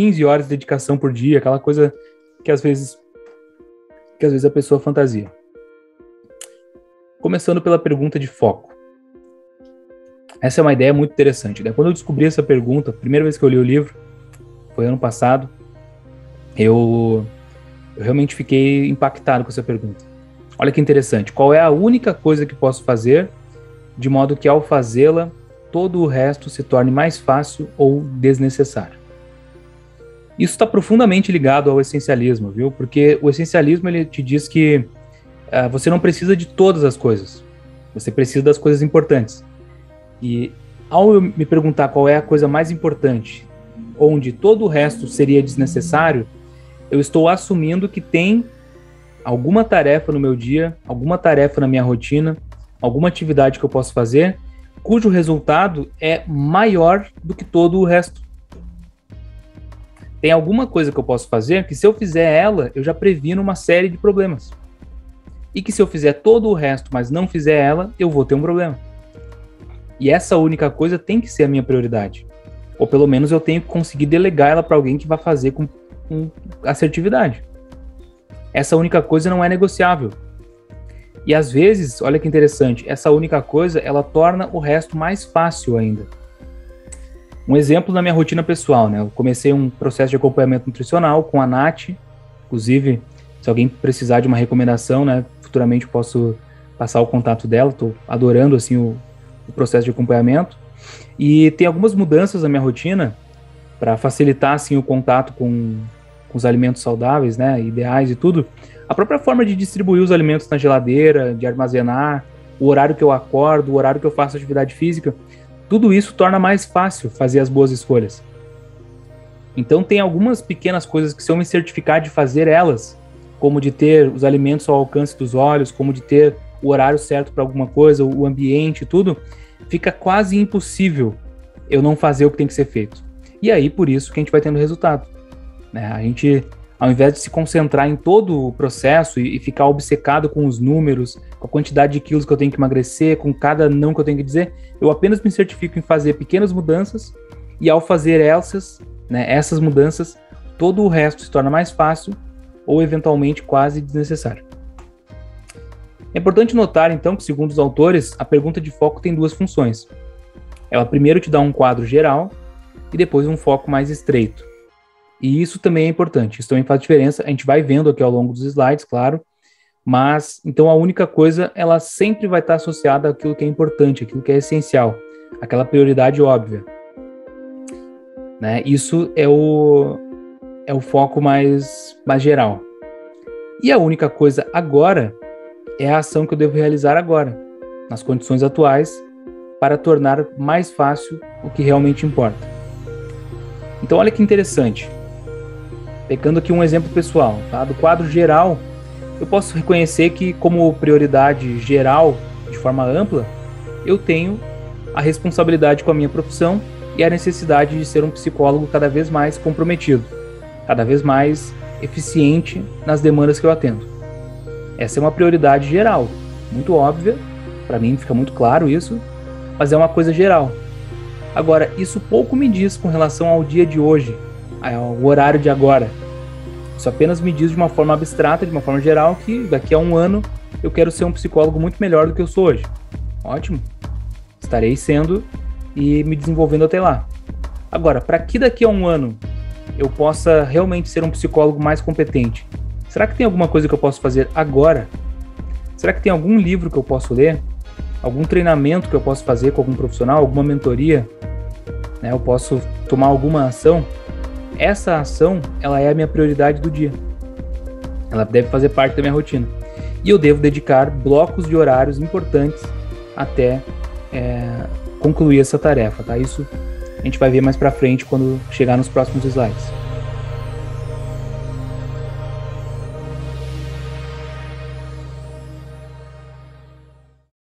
15 horas de dedicação por dia, aquela coisa que às vezes a pessoa fantasia. Começando pela pergunta de foco. Essa é uma ideia muito interessante, né? Quando eu descobri essa pergunta, a primeira vez que eu li o livro, foi ano passado, eu realmente fiquei impactado com essa pergunta. Olha que interessante, qual é a única coisa que posso fazer, de modo que ao fazê-la, todo o resto se torne mais fácil ou desnecessário? Isso está profundamente ligado ao essencialismo, viu? Porque o essencialismo, ele te diz que você não precisa de todas as coisas, você precisa das coisas importantes. E ao eu me perguntar qual é a coisa mais importante, onde todo o resto seria desnecessário, eu estou assumindo que tem alguma tarefa no meu dia, alguma tarefa na minha rotina, alguma atividade que eu posso fazer, cujo resultado é maior do que todo o resto. Tem alguma coisa que eu posso fazer que, se eu fizer ela, eu já previno uma série de problemas. E que, se eu fizer todo o resto, mas não fizer ela, eu vou ter um problema. E essa única coisa tem que ser a minha prioridade. Ou pelo menos eu tenho que conseguir delegar ela para alguém que vai fazer com assertividade. Essa única coisa não é negociável. E às vezes, olha que interessante, essa única coisa, ela torna o resto mais fácil ainda. Um exemplo na minha rotina pessoal, né? Eu comecei um processo de acompanhamento nutricional com a Nath. Inclusive, se alguém precisar de uma recomendação, né? Futuramente eu posso passar o contato dela. Estou adorando, assim, o processo de acompanhamento, e tem algumas mudanças na minha rotina para facilitar, assim, o contato com os alimentos saudáveis, né, ideais e tudo. A própria forma de distribuir os alimentos na geladeira, de armazenar, o horário que eu acordo, o horário que eu faço atividade física, tudo isso torna mais fácil fazer as boas escolhas. Então tem algumas pequenas coisas que, se eu me certificar de fazer elas, como de ter os alimentos ao alcance dos olhos, como de ter o horário certo para alguma coisa, o ambiente, tudo, fica quase impossível eu não fazer o que tem que ser feito. E aí, por isso que a gente vai tendo resultado, né? A gente, ao invés de se concentrar em todo o processo e ficar obcecado com os números, com a quantidade de quilos que eu tenho que emagrecer, com cada não que eu tenho que dizer, eu apenas me certifico em fazer pequenas mudanças, e ao fazer essas mudanças, todo o resto se torna mais fácil ou, eventualmente, quase desnecessário. É importante notar, então, que, segundo os autores, a pergunta de foco tem duas funções. Ela primeiro te dá um quadro geral e depois um foco mais estreito. E isso também é importante, isso também faz diferença, a gente vai vendo aqui ao longo dos slides, claro, mas, então, a única coisa, ela sempre vai estar associada àquilo que é importante, àquilo que é essencial, àquela prioridade óbvia, né? Isso é o foco mais geral. E a única coisa agora é a ação que eu devo realizar agora, nas condições atuais, para tornar mais fácil o que realmente importa. Então, olha que interessante. Pegando aqui um exemplo pessoal, tá? Do quadro geral, eu posso reconhecer que, como prioridade geral, de forma ampla, eu tenho a responsabilidade com a minha profissão e a necessidade de ser um psicólogo cada vez mais comprometido, cada vez mais eficiente nas demandas que eu atendo. Essa é uma prioridade geral, muito óbvia, para mim fica muito claro isso, mas é uma coisa geral. Agora, isso pouco me diz com relação ao dia de hoje, ao horário de agora. Isso apenas me diz de uma forma abstrata, de uma forma geral, que daqui a um ano eu quero ser um psicólogo muito melhor do que eu sou hoje. Ótimo, estarei sendo e me desenvolvendo até lá. Agora, para que daqui a um ano eu possa realmente ser um psicólogo mais competente? Será que tem alguma coisa que eu posso fazer agora? Será que tem algum livro que eu posso ler? Algum treinamento que eu posso fazer com algum profissional? Alguma mentoria? Eu posso tomar alguma ação? Essa ação, ela é a minha prioridade do dia. Ela deve fazer parte da minha rotina. E eu devo dedicar blocos de horários importantes até concluir essa tarefa, tá? Isso a gente vai ver mais pra frente quando chegar nos próximos slides.